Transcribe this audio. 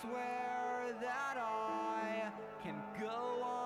swear that I can go on.